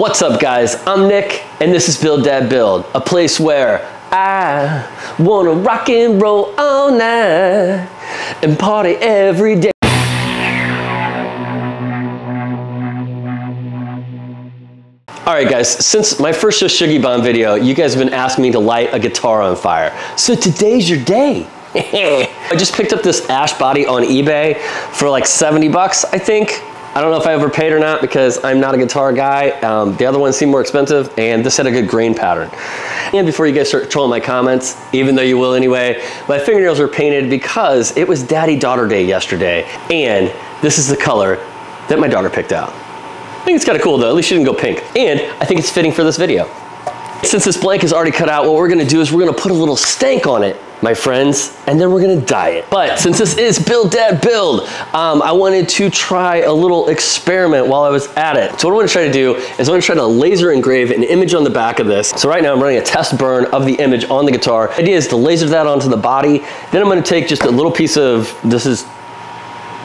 What's up guys, I'm Nick, and this is Build Dad Build, a place where I wanna rock and roll all night and party every day. Alright guys, since my first Shou Sugi Ban video, you guys have been asking me to light a guitar on fire. So today's your day. I just picked up this ash body on eBay for like 70 bucks, I think. I don't know if I overpaid or not because I'm not a guitar guy. The other ones seemed more expensive and this had a good grain pattern. And before you guys start trolling my comments, even though you will anyway, my fingernails were painted because it was Daddy-Daughter Day yesterday. And this is the color that my daughter picked out. I think it's kind of cool though, at least she didn't go pink. And I think it's fitting for this video. Since this blank is already cut out, what we're gonna do is we're gonna put a little stank on it, my friends, and then we're gonna dye it. But since this is Build Dad Build, I wanted to try a little experiment while I was at it. So what I wanna try to do is I wanna try to laser engrave an image on the back of this. So right now I'm running a test burn of the image on the guitar. The idea is to laser that onto the body. Then I'm gonna take just a little piece of, this is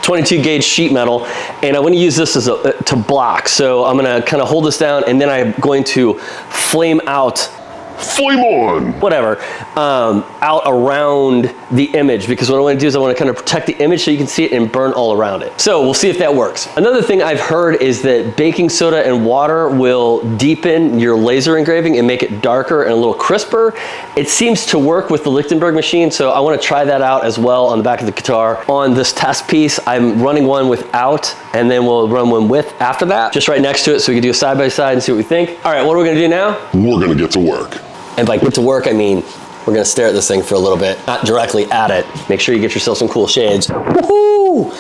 22 gauge sheet metal, and I wanna use this as to block. So I'm gonna kinda hold this down and then I'm going to flame out. Flame on! Whatever, out around the image, because what I wanna do is I wanna kinda protect the image so you can see it and burn all around it. So we'll see if that works. Another thing I've heard is that baking soda and water will deepen your laser engraving and make it darker and a little crisper. It seems to work with the Lichtenberg machine, so I wanna try that out as well on the back of the guitar. On this test piece, I'm running one without, and then we'll run one with after that, just right next to it so we can do a side by side and see what we think. All right, what are we gonna do now? We're gonna get to work. And by get to work, I mean, we're gonna stare at this thing for a little bit, not directly at it. Make sure you get yourself some cool shades. Woohoo!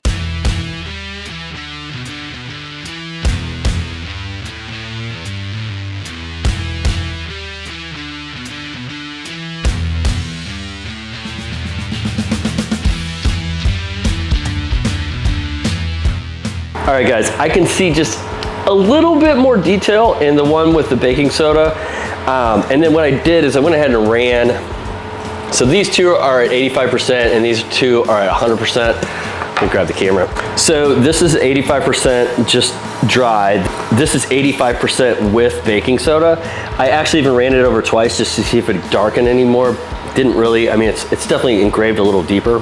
All right guys, I can see just a little bit more detail in the one with the baking soda. And then what I did is I went ahead and ran. So these two are at 85% and these two are at 100%. Let me grab the camera. So this is 85% just dried. This is 85% with baking soda. I actually even ran it over twice just to see if it darkened anymore. Didn't really, I mean, it's definitely engraved a little deeper.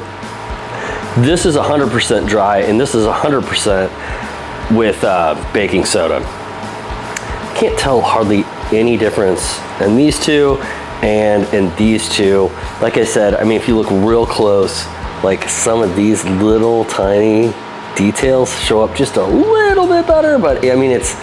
This is 100% dry and this is 100% with baking soda. Can't tell hardly any difference in these two and in these two. Like I said, I mean, if you look real close, like some of these little tiny details show up just a little bit better, but I mean, it's,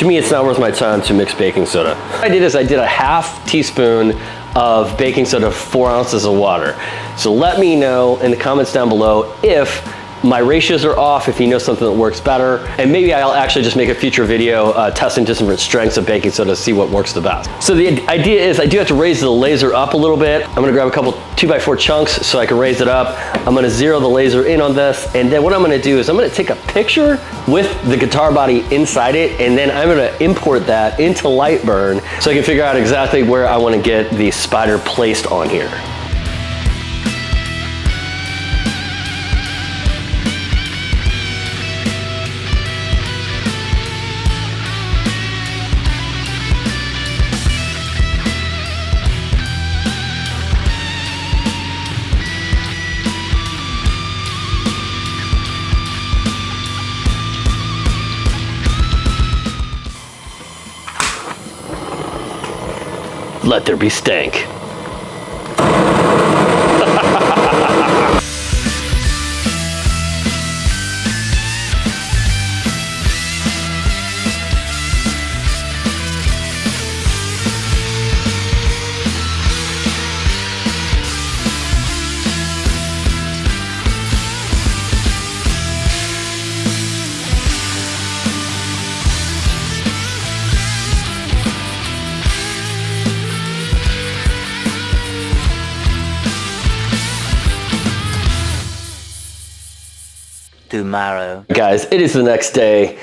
to me, it's not worth my time to mix baking soda. What I did is I did a half teaspoon of baking soda, 4 ounces of water. So let me know in the comments down below if my ratios are off, if you know something that works better, and maybe I'll actually just make a future video testing just different strengths of baking soda to see what works the best. So the idea is I do have to raise the laser up a little bit. I'm gonna grab a couple 2x4 chunks so I can raise it up. I'm gonna zero the laser in on this, and then what I'm gonna do is I'm gonna take a picture with the guitar body inside it, and then I'm gonna import that into Lightburn so I can figure out exactly where I wanna get the spider placed on here. Let there be stank. Tomorrow. Guys, it is the next day.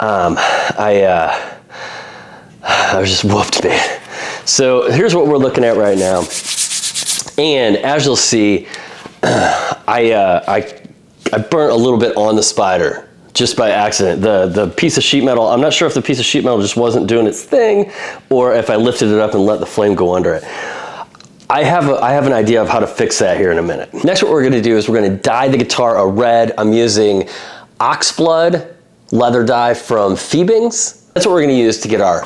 I was just whooped, man. So here's what we're looking at right now. And as you'll see, I burnt a little bit on the spider, just by accident. The piece of sheet metal, I'm not sure if the piece of sheet metal just wasn't doing its thing or if I lifted it up and let the flame go under it. I have an idea of how to fix that here in a minute. Next, what we're gonna do is we're gonna dye the guitar a red. I'm using Oxblood leather dye from Fiebing's. That's what we're gonna use to get our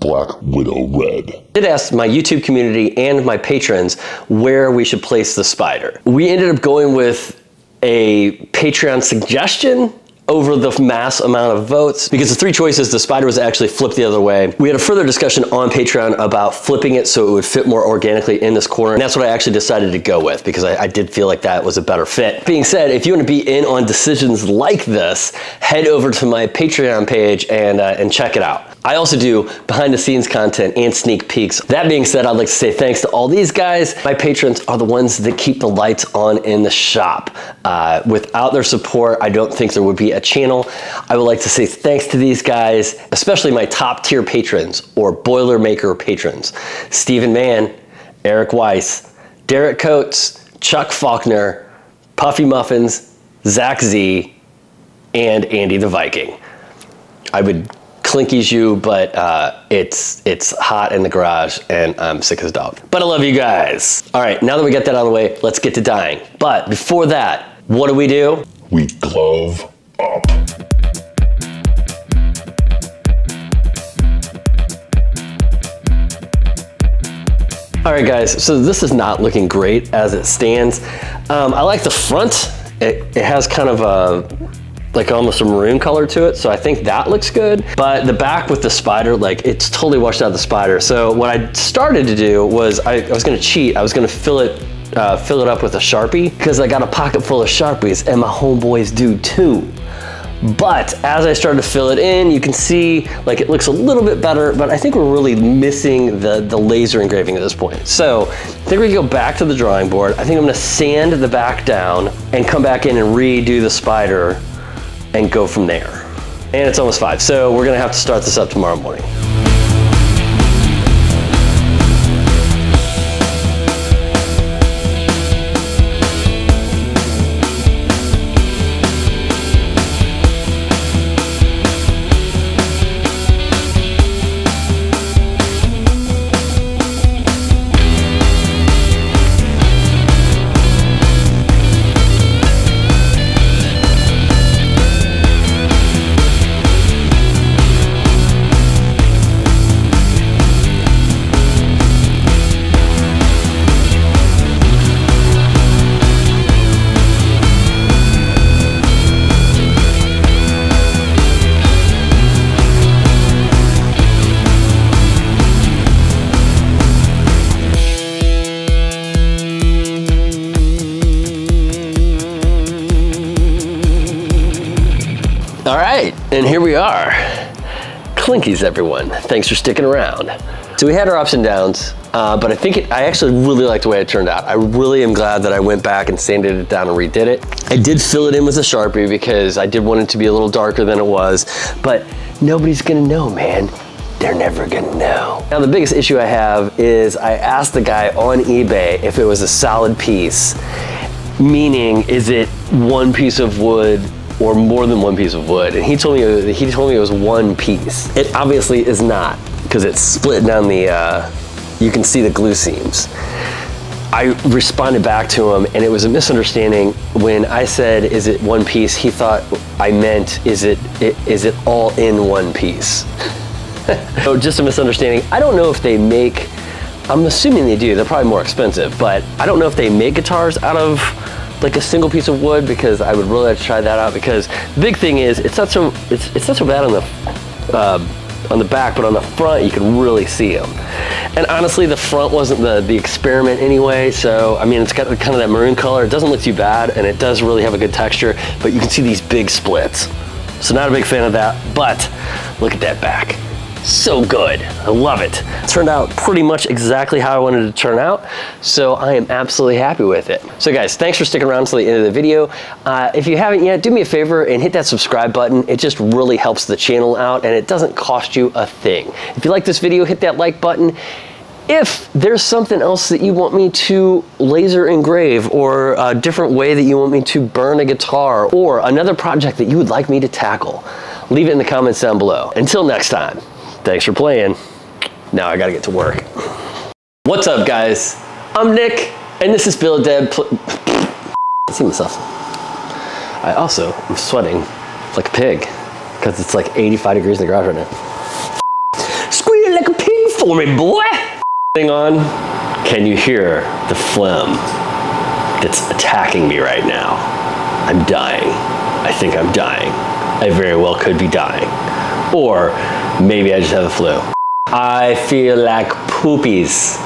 Black Widow Red. I did ask my YouTube community and my patrons where we should place the spider. We ended up going with a Patreon suggestion over the mass amount of votes, because the three choices, the spider was actually flipped the other way. We had a further discussion on Patreon about flipping it so it would fit more organically in this corner, and that's what I actually decided to go with, because I did feel like that was a better fit. Being said, if you want to be in on decisions like this, head over to my Patreon page and check it out. I also do behind the scenes content and sneak peeks. That being said, I'd like to say thanks to all these guys. My patrons are the ones that keep the lights on in the shop. Without their support, I don't think there would be a channel. I would like to say thanks to these guys, especially my top tier patrons or Boilermaker patrons. Stephen Mann, Eric Weiss, Derek Coates, Chuck Faulkner, Puffy Muffins, Zach Z, and Andy the Viking. I would Clinkies you, but it's hot in the garage and I'm sick as a dog. But I love you guys. All right, now that we got that out of the way, let's get to dyeing. But before that, what do? We glove up. All right guys, so this is not looking great as it stands. I like the front. It has kind of a, like almost a maroon color to it. So I think that looks good. But the back with the spider, like it's totally washed out the spider. So what I started to do was I was gonna cheat. I was gonna fill it up with a Sharpie, because I got a pocket full of Sharpies and my homeboys do too. But as I started to fill it in, you can see like it looks a little bit better, but I think we're really missing the laser engraving at this point. So I think we can go back to the drawing board. I think I'm gonna sand the back down and come back in and redo the spider and go from there. And it's almost 5, so we're gonna have to start this up tomorrow morning. All right, and here we are. Clinkies, everyone. Thanks for sticking around. So we had our ups and downs, but I think I actually really liked the way it turned out. I really am glad that I went back and sanded it down and redid it. I did fill it in with a Sharpie because I did want it to be a little darker than it was, but nobody's gonna know, man. They're never gonna know. Now the biggest issue I have is I asked the guy on eBay if it was a solid piece, meaning is it one piece of wood or more than one piece of wood, and he told me it was one piece. It obviously is not, because it's split down the, you can see the glue seams. I responded back to him, and it was a misunderstanding. When I said, is it one piece, he thought I meant, is it all in one piece? So just a misunderstanding. I don't know if they make, I'm assuming they do, they're probably more expensive, but I don't know if they make guitars out of like a single piece of wood, because I would really like to try that out, because the big thing is it's not so bad on the back, but on the front you can really see them. And honestly, the front wasn't the experiment anyway, so I mean, it's got kind of that maroon color. It doesn't look too bad, and it does really have a good texture, but you can see these big splits. So not a big fan of that, but look at that back. So good, I love it. It turned out pretty much exactly how I wanted it to turn out, so I am absolutely happy with it. So guys, thanks for sticking around till the end of the video. If you haven't yet, do me a favor and hit that subscribe button. It just really helps the channel out, and it doesn't cost you a thing. If you like this video, hit that like button. If there's something else that you want me to laser engrave, or a different way that you want me to burn a guitar, or another project that you would like me to tackle, leave it in the comments down below. Until next time, thanks for playing. Now I gotta get to work. What's up, guys? I'm Nick, and this is Build Dad Build. I see myself. I also am sweating like a pig, because it's like 85 degrees in the garage right now. Squeal like a pig for me, boy! On, can you hear the phlegm that's attacking me right now? I'm dying. I think I'm dying. I very well could be dying. Or maybe I just have a flu. I feel like poopies.